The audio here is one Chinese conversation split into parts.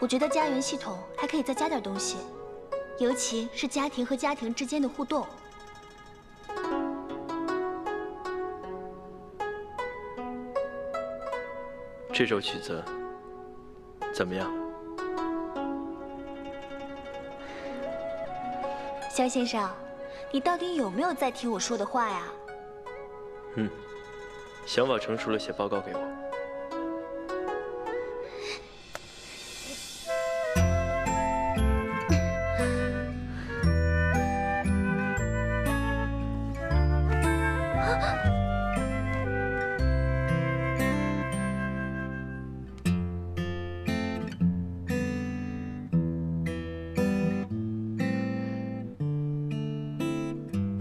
我觉得家园系统还可以再加点东西，尤其是家庭和家庭之间的互动。 这首曲子怎么样，肖先生？你到底有没有在听我说的话呀？嗯，想法成熟了，写报告给我。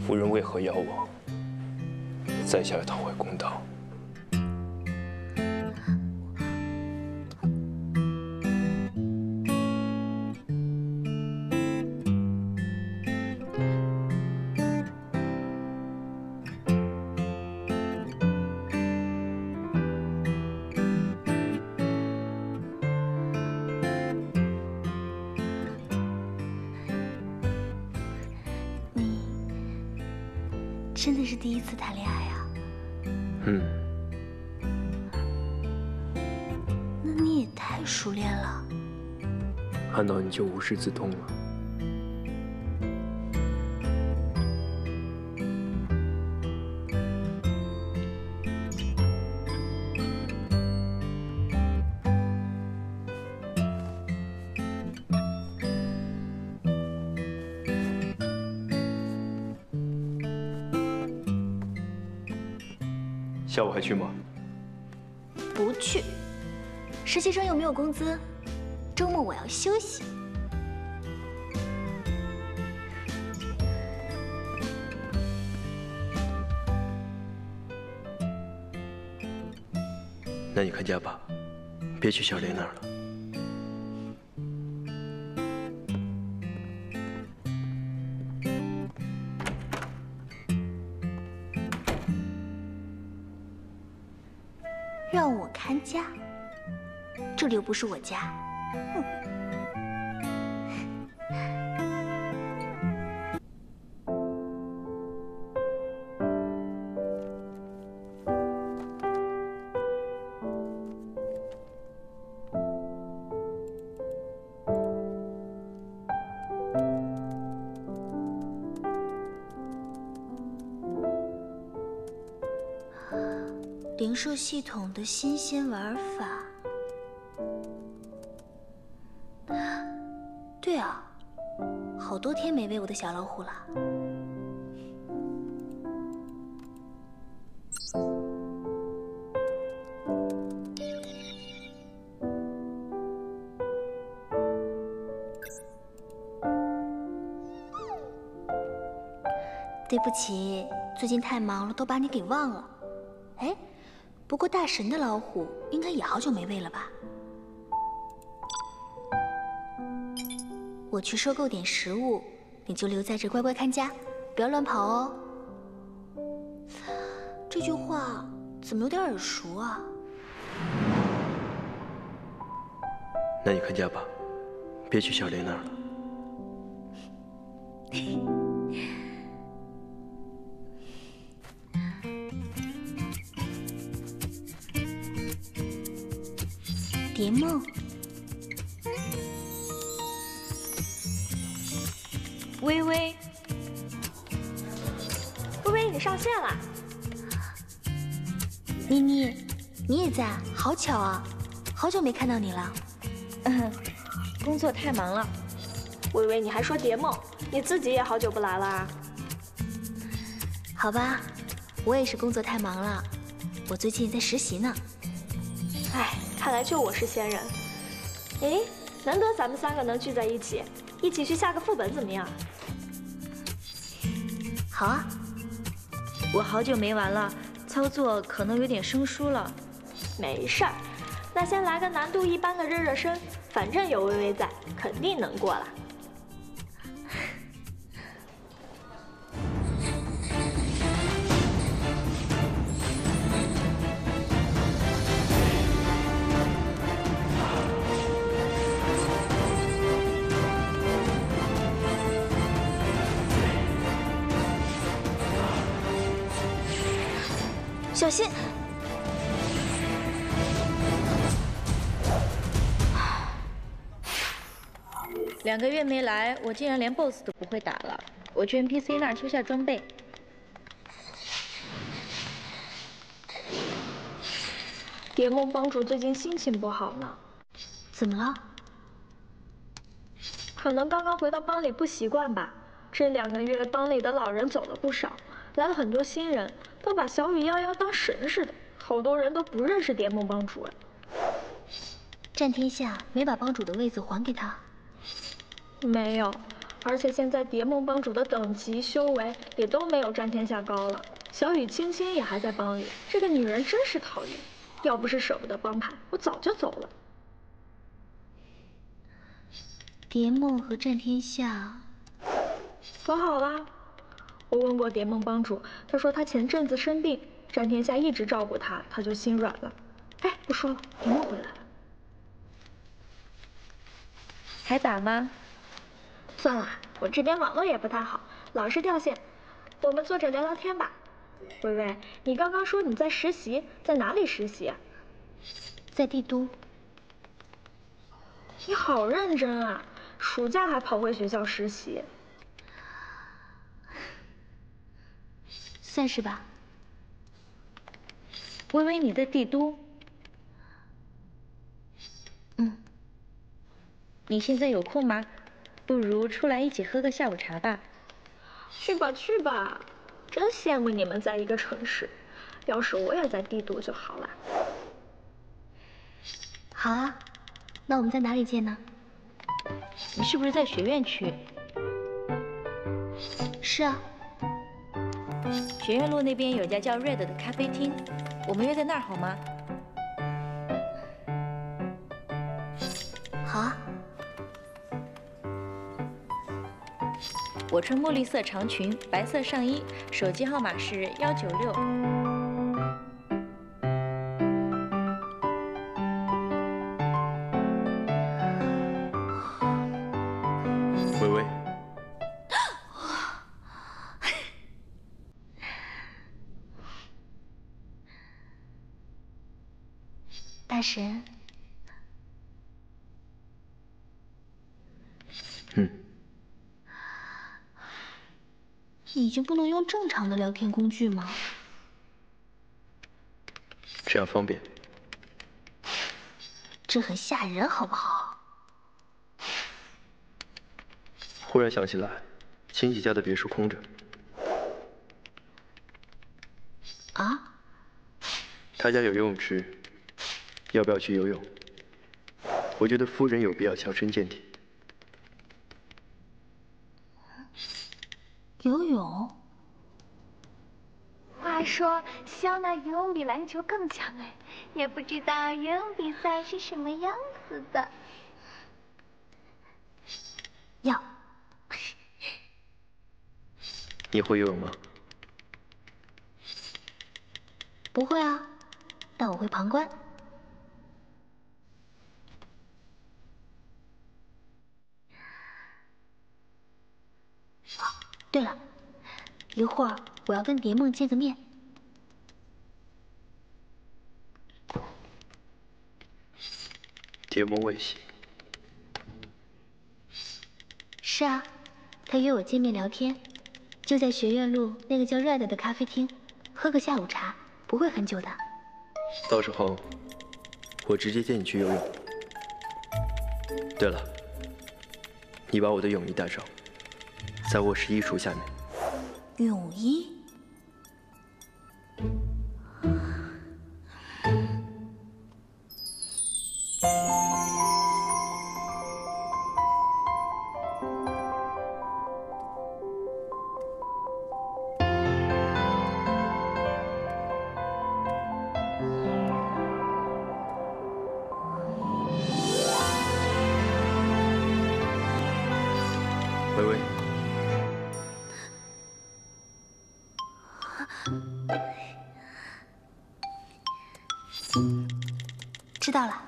夫人为何邀我？在下要讨回公道。真的是第一次谈恋爱啊！嗯，那你也太熟练了。看到你就无师自通了。下午还去吗？不去。实习生又没有工资，周末我要休息。那你看家吧，别去小莲那儿了。 让我看家，这里又不是我家。哼。零售系统的新鲜玩法。对啊，好多天没喂我的小老虎了。对不起，最近太忙了，都把你给忘了。哎。 不过大神的老虎应该也好久没喂了吧？我去收购点食物，你就留在这乖乖看家，不要乱跑哦。这句话怎么有点耳熟啊？那你看家吧，别去小莲那儿了。蝶梦，微微，微微，你上线了。妮妮，你也在，好巧啊，好久没看到你了。嗯，工作太忙了。微微，你还说蝶梦，你自己也好久不来了啊？好吧，我也是工作太忙了，我最近在实习呢。哎。 看来就我是仙人，哎，难得咱们三个能聚在一起，一起去下个副本怎么样？好啊！我好久没玩了，操作可能有点生疏了。没事儿，那先来个难度一般的热热身，反正有微微在，肯定能过了。小心！2个月没来，我竟然连 BOSS 都不会打了。我去 NPC 那儿修下装备。 野梦帮主最近心情不好呢，怎么了？可能刚刚回到帮里不习惯吧。这2个月帮里的老人走了不少，来了很多新人，都把小雨夭夭当神似的，好多人都不认识蝶梦帮主啊。战天下没把帮主的位子还给他？没有，而且现在蝶梦帮主的等级、修为也都没有战天下高了。小雨、青青也还在帮里，这个女人真是讨厌。 要不是舍不得帮派，我早就走了。蝶梦和战天下和好啦。我问过蝶梦帮主，他说他前阵子生病，战天下一直照顾他，他就心软了。哎，不说了，蝶梦回来了，还打吗？算了，我这边网络也不太好，老是掉线。我们坐着聊聊天吧。 微微，你刚刚说你在实习，在哪里实习啊？在帝都。你好认真啊，暑假还跑回学校实习，算是吧。微微，你在帝都？嗯。你现在有空吗？不如出来一起喝个下午茶吧。去吧，去吧。 真羡慕你们在一个城市，要是我也在帝都就好了。好啊，那我们在哪里见呢？你是不是在学院区？是啊，学院路那边有家叫 Red 的咖啡厅，我们约在那儿好吗？好啊。我穿墨绿色长裙，白色上衣，手机号码是196。微微，大神。 你就不能用正常的聊天工具吗？这样方便。这很吓人，好不好？忽然想起来，亲戚家的别墅空着。啊？他家有游泳池，要不要去游泳？我觉得夫人有必要强身健体。 游泳。话说，肖娜游泳比篮球更强哎，也不知道游泳比赛是什么样子的。要。你会游泳吗？不会啊，但我会旁观。好。 对了，一会儿我要跟蝶梦见个面。蝶梦未醒。是啊，他约我见面聊天，就在学院路那个叫 Red 的咖啡厅，喝个下午茶，不会很久的。到时候我直接接你去游泳。对了，你把我的泳衣带上。 在卧室衣橱下面。泳衣？微微。 知道了。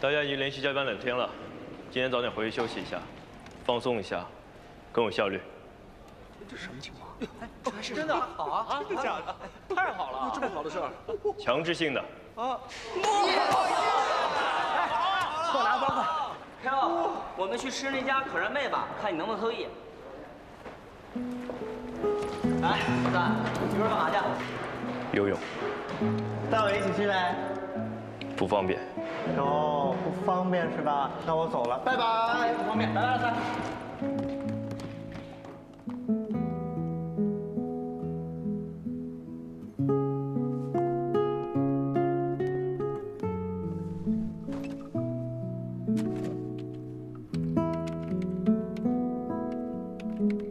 大家已经连续加班两天了，今天早点回去休息一下，放松一下，更有效率。这什么情况？哎，这还是真的好啊！真的假的？太好了！这么好的事儿，强制性的啊！快拿包快！ 天佑，我们去吃那家可燃妹吧，看你能不能偷艺。来，老大，一会儿干嘛去？游泳。带我一起去呗。不方便。哦，不方便是吧？那我走了，拜拜。不方便，拜拜，老三。